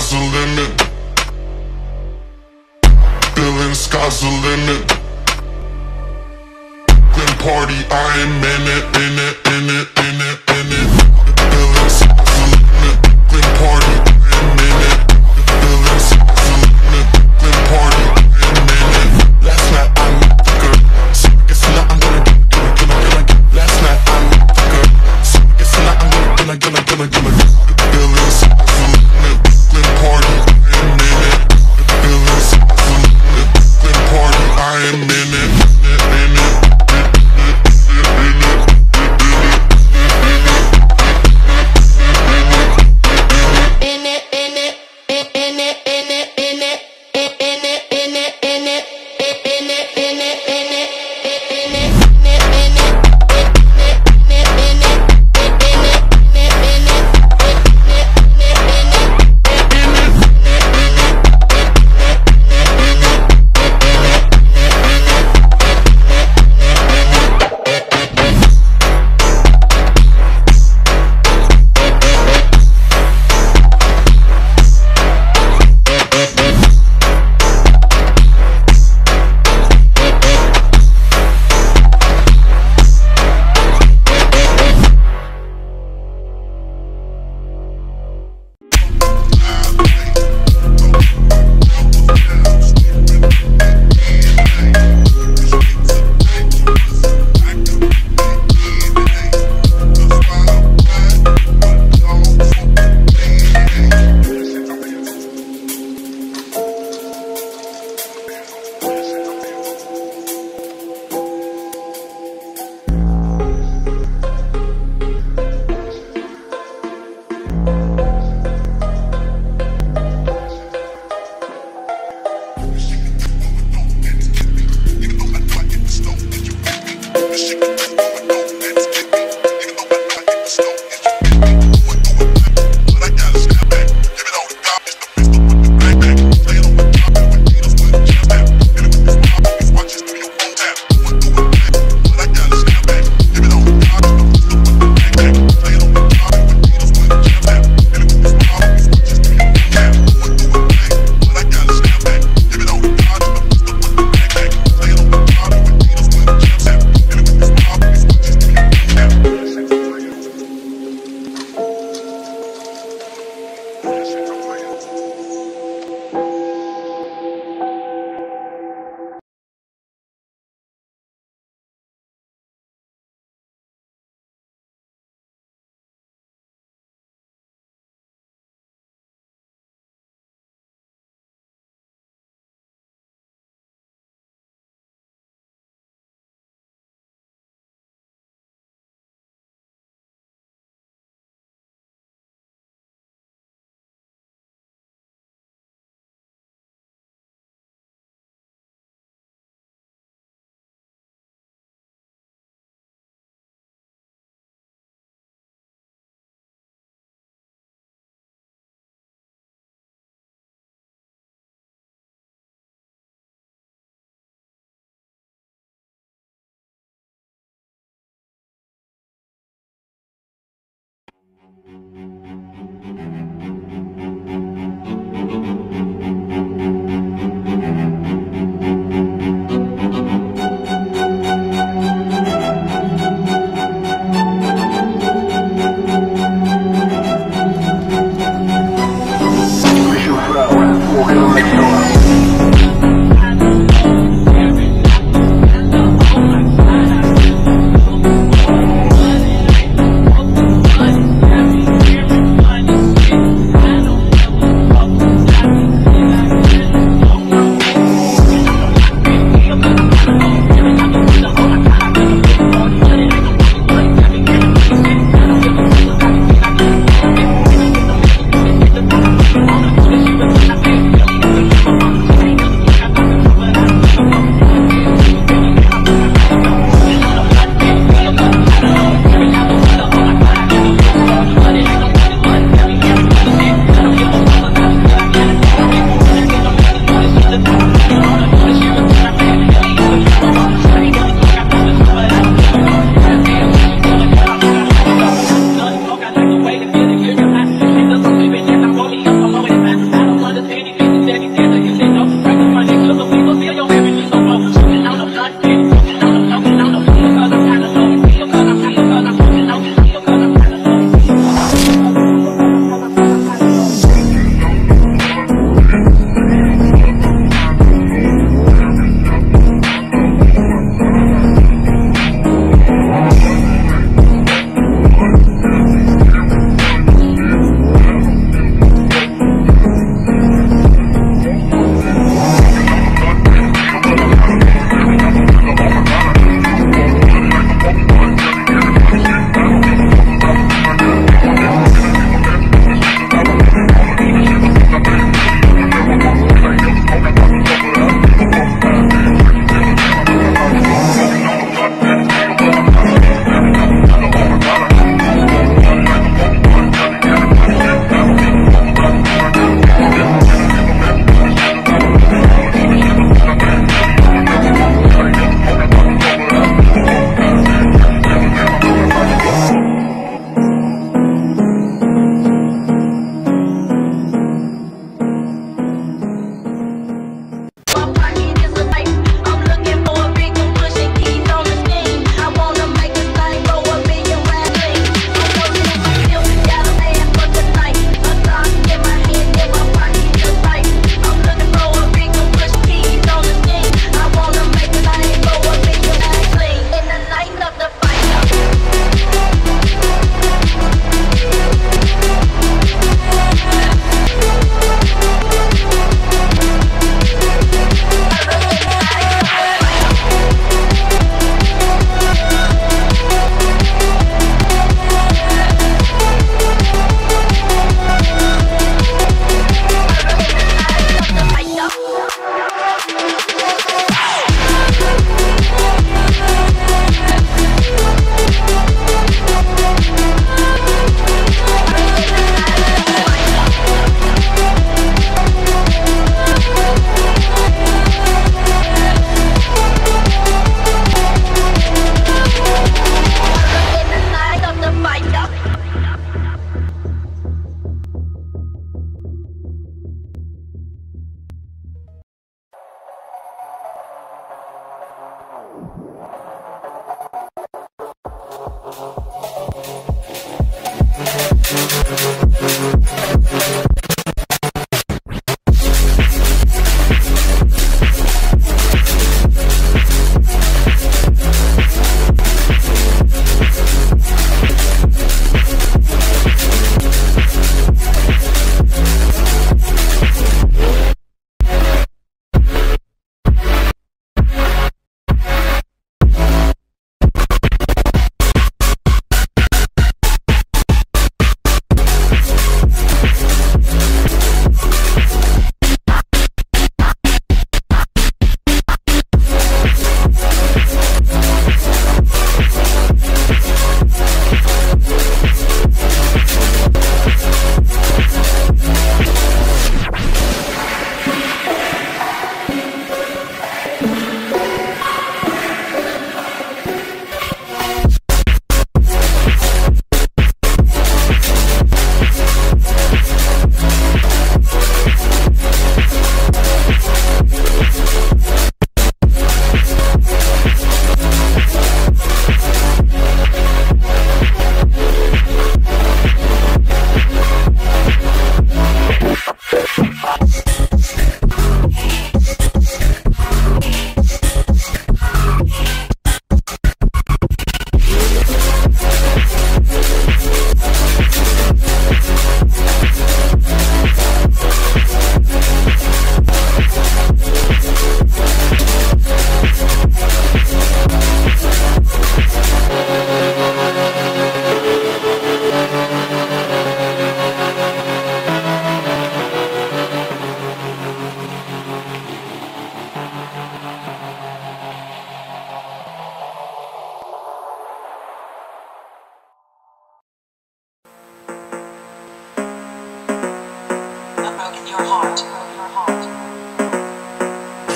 sky's the limit. Feeling sky's the limit. Then party, I am in it, in it, in it, in it, in it. Feeling sky's the limit. Then party, I am in it. Feeling sky's the limit. Then party, I am in it. Last night I met the girl, so it's not I'm gonna get. Last night I met the girl, so it's not I'm gonna get. Feeling sky's the limit. Then party, I am in it. Feeling sky's the limit. Then party, I am in it. In it.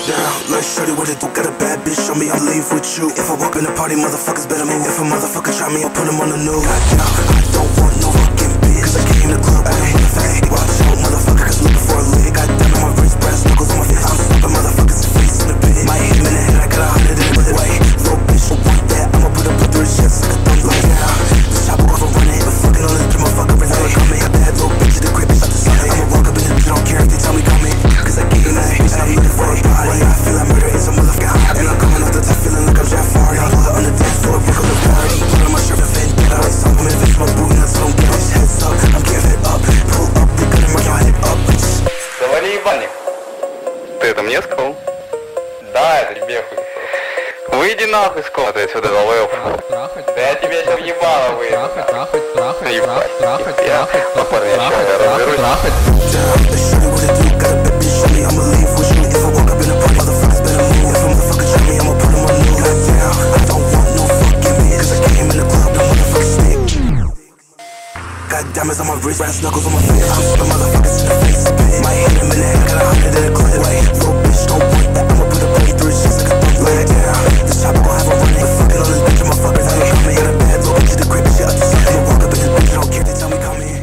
down. Like shorty, what it do? Got a bad bitch, show me I'll leave with you. If I walk in the party, motherfuckers better move. If a motherfucker try me, I'll put him on the news. I don't want no fucking bitch, cause I came to club, I ain't fake. Watch out, motherfucker, cause looking for a lick. I done my wrist, brass knuckles on my fist. I'm stopping motherfuckers' face in the pit. My hit in the head, I got 100 in the way. Little bitch, I want that, I'ma put up a 3 shots like a thumb like now. The chopper off, I'm running, hit the fucking on this motherfucker, and I'ma come in. I bad little bitch to the crib, bitch, I just I'ma walk up in this bitch, I don't care if they tell me come in. Cause I gave that bitch, I'm looking for a body. I feel like murder is a motherfucker, and I'm coming out the top feeling like I'm Jeff Hardy. I'm all on the dance floor, we call the party. Put on my shirt and vendetta, I saw him invest my boot, nuts on bitch. Heads up, I'm giving up. Pull up, they couldn't mark your head up, bitch. Завали ебальник. Ты это мне сказал? Да, это тебе хуй. Выйди нахуй с комнаты отсюда, долбоёб. Да я тебя сейчас ебало выйду. Ебать, я попарный diamonds on my wrist, brass knuckles on my face. I'm fucking motherfuckers in the face, bitch. My hand in the head, I got 100 in a clip. Wait, little bitch, don't want that. I'ma put a 3 shots like a thumb like down. This chopper gon' have a running. But fucking on this bitch, I'm a fucking thing. I'm in a bad little bitch to the crib, shit up to something. I'ma walk up in this bitch, I don't care, they tell me come in.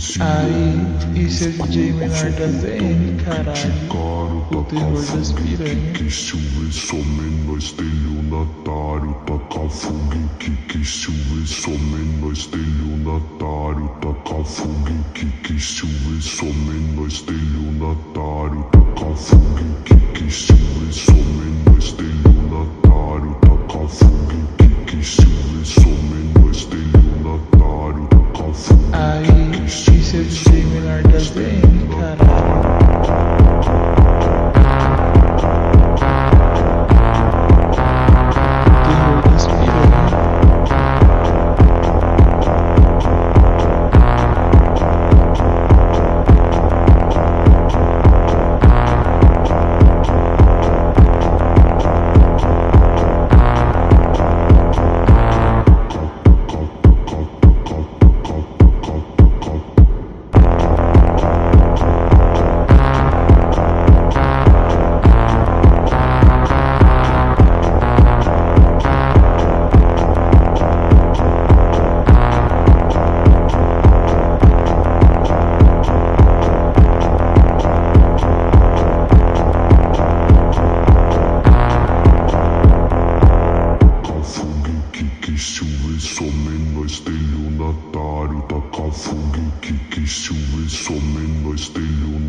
criticaram tá cafugue que quis te ver somente nós telionatário tá cafugue que quis te ver somente nós telionatário tá cafugue que quis te ver somente nós telionatário tá cafugue que quis te ver somente nós telionatário tá cafugue que quis te ver somente nós telionatário tá cafugue aí isso é similar da bem caralho.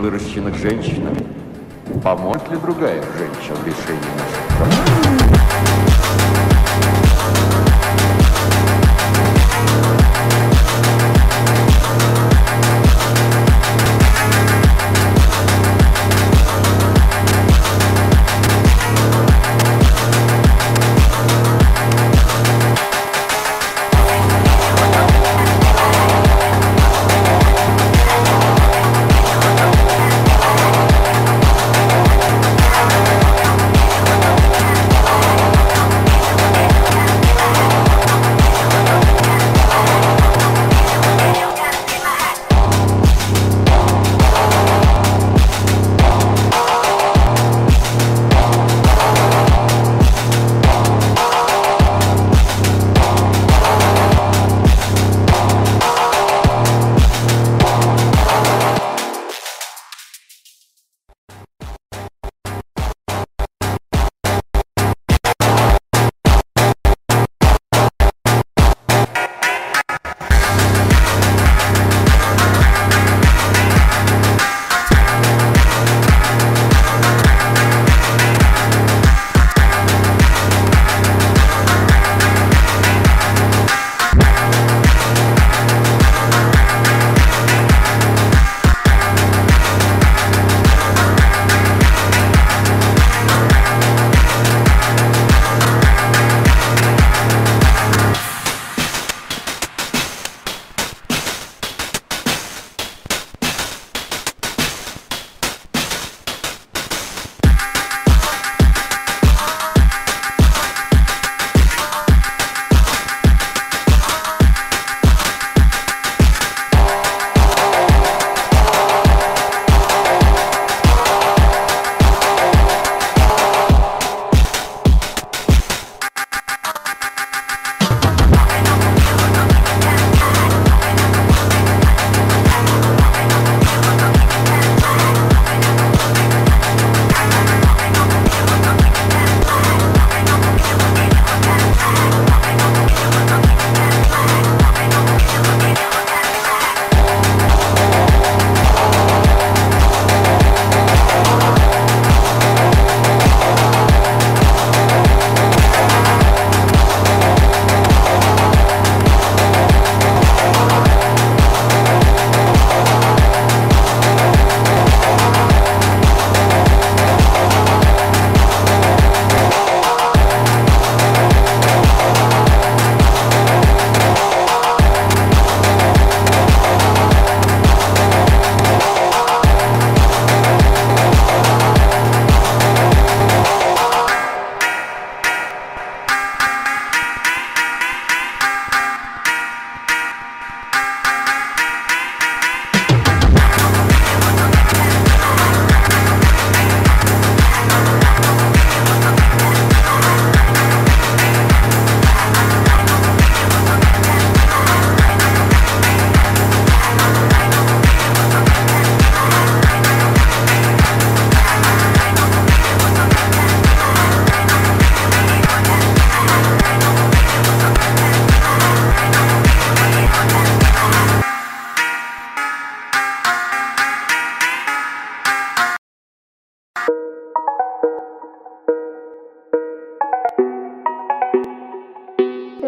Выращенных женщинами, поможет ли другая женщина в решении наших проблем?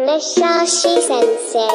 Musashi Sensei.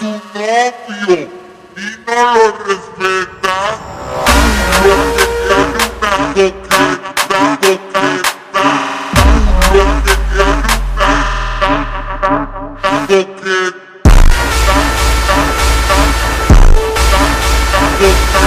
tu novio y no lo respetas, lo que te alumna,